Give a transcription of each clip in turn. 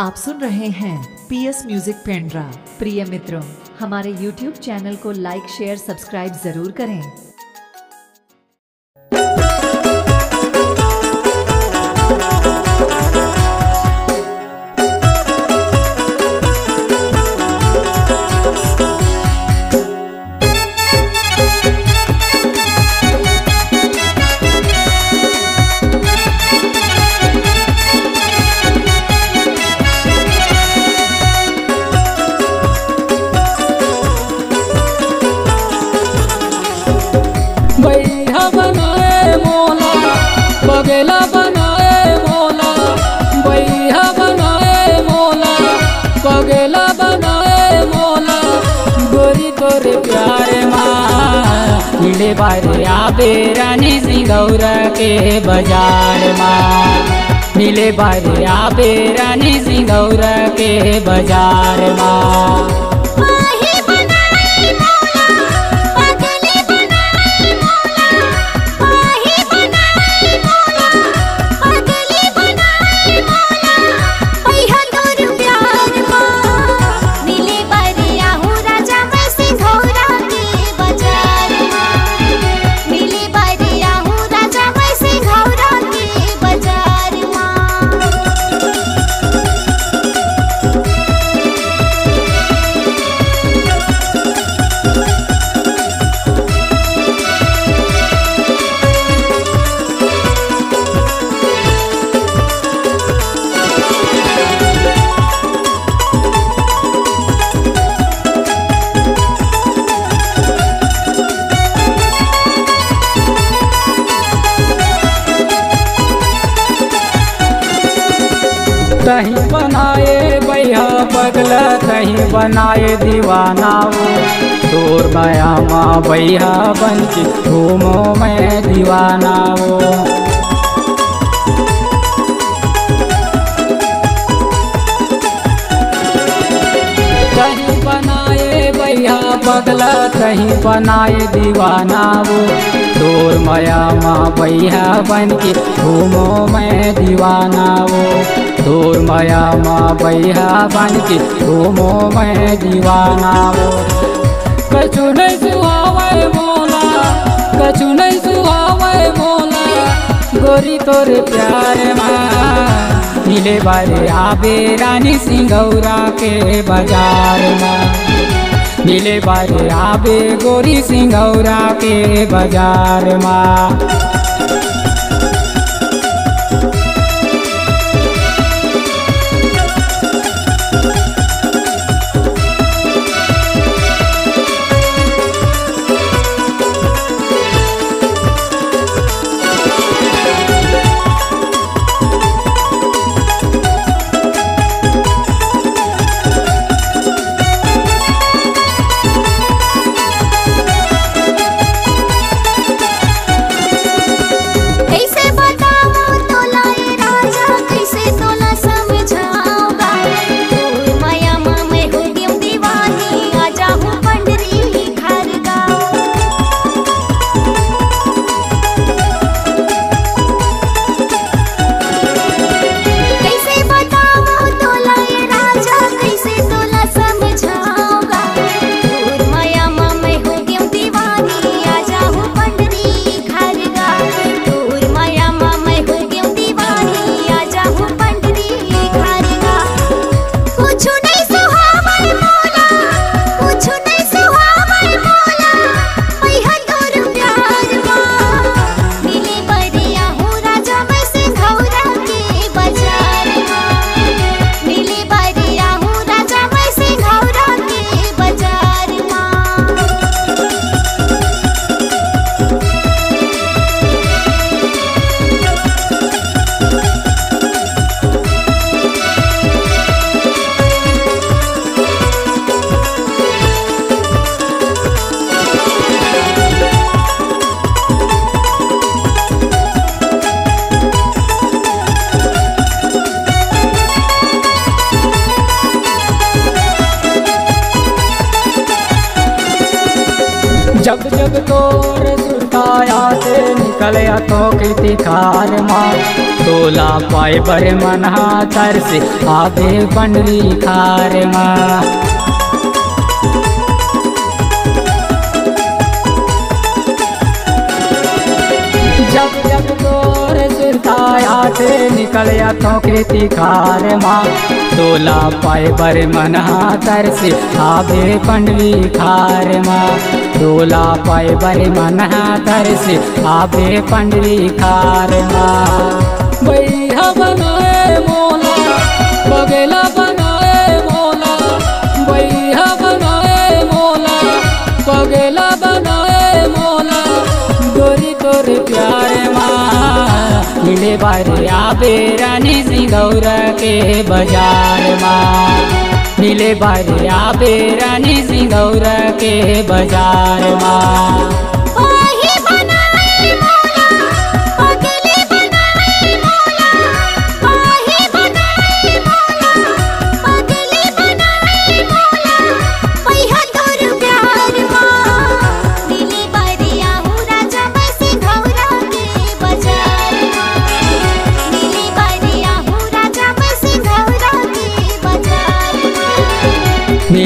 आप सुन रहे हैं PS म्यूजिक पेंड्रा। प्रिय मित्रों, हमारे YouTube चैनल को लाइक, शेयर, सब्सक्राइब जरूर करें। मिले बरिया बेरानी सिंगौरा के बाजार माँ, मिले बरिया बेरानी सिंगौरा के बाजार माँ। कहीं बनाए बैहा पगला, कहीं बनाए दीवाना वो तोर माया माँ। बैहा बनके घूमो मैं दीवाना वो, कहीं बनाए बैहा पगला, कहीं बनाए दीवाना वो तोर माया माँ। बैहा बनके घूमो मैं दीवाना वो तोर माया माँ। बैहा बनके घूमो मैं दीवाना वो। कछु नहीं सुहावे मोला, कछु नहीं सुहावे मोला, गोरी तोरे प्यार माँ। मिले बरिया बेरानी सिंगौरा के बाजार माँ, मिले बरिया बे गोरी सिंगौरा के बाजार माँ। जब जब तोर सुरताया से निकले तो की तिखार माँ, तोला पाए बर मनहा तर से आगे पंडरी खार मा निकलिया तो खेती खार माँ तोला पाए बर मनहा तर से आगे पंडवी खार माँ तोला पाए बर मनहा तर से आगे पंडवी खार माँ बैठा बनाए मोला बगला बनाए मोला बैठा बनाए मोला बगला बनाए मोला गोरी गोरी प्यार मिले बारे आबे रानी सिंगौरा के बाजार माँ मिले बारे आबे रानी सिंगौरा के बाजार माँ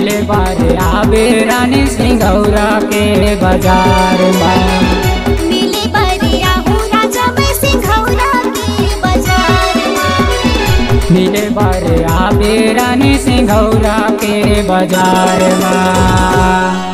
मिले बारे आबे रानी सिंगौरा के बाजार में मिले बारे आहुरा जाबे सिंगौरा के बाजार में मिले बारे आबे रानी सिंगौरा के बाजार में।